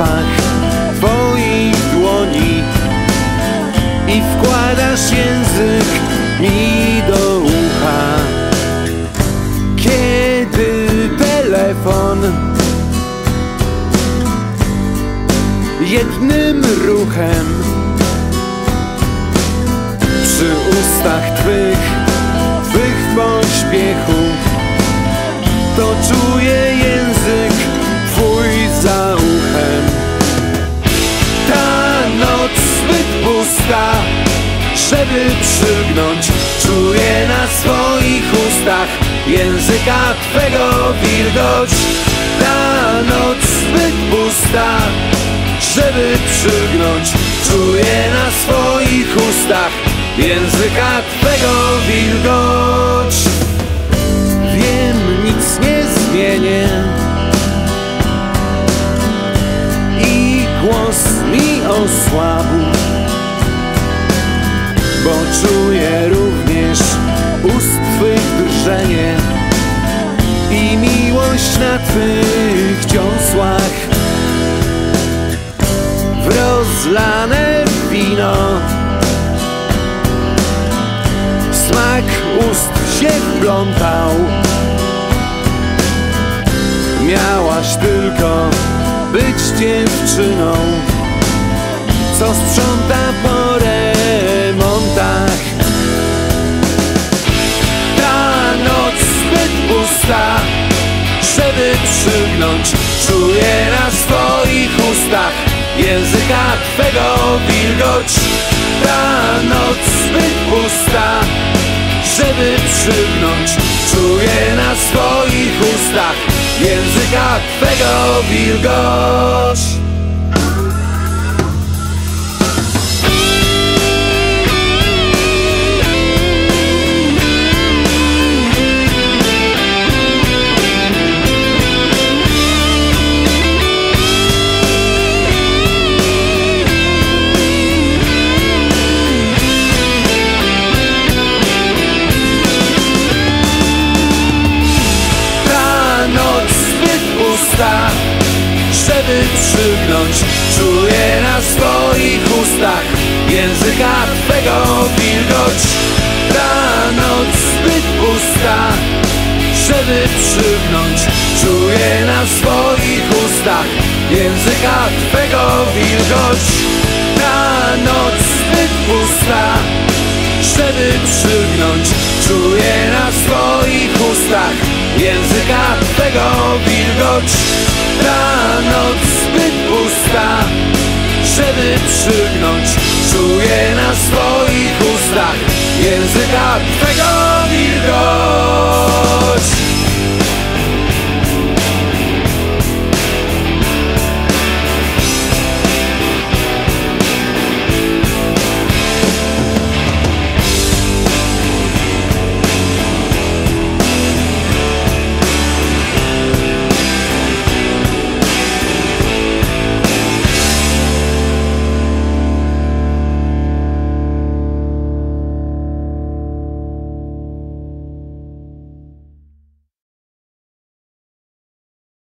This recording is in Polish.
zapach twoich dłoni i wkładasz język mi do ucha. Kiedy telefon jednym ruchem przy ustach twych pośpiechu, to czuję język twój za uchem. Ta noc zbyt pusta, żeby przylgnąć, czuję na swoich ustach języka twego wilgoć. Ta noc zbyt pusta, żeby przylgnąć, czuję na swoich ustach języka twego wilgoć. Wiem, nic nie zmienię i głos mi osłabł, bo czuję również ust twych drżenie i miłość na twych dziąsłach. W rozlane wino smak ust się wplątał. Miałaś tylko być dziewczyną, co sprząta po remontach. Ta noc zbyt pusta, żeby przygnąć, czuję na swoich ustach języka twego wilgoć. Ta noc zbyt pusta, żeby przygnąć, czuję na swoich ustach języka twego wilgoć. Żeby przygnąć, czuję na swoich ustach języka twego wilgoć. Ta noc zbyt pusta, żeby przygnąć, czuję na swoich ustach języka twego wilgoć. Ta noc zbyt pusta, żeby przygnąć, czuję na swoich ustach języka twego wilgoć. Ta noc zbyt pusta, żeby przygnąć, czuję na swoich ustach języka twego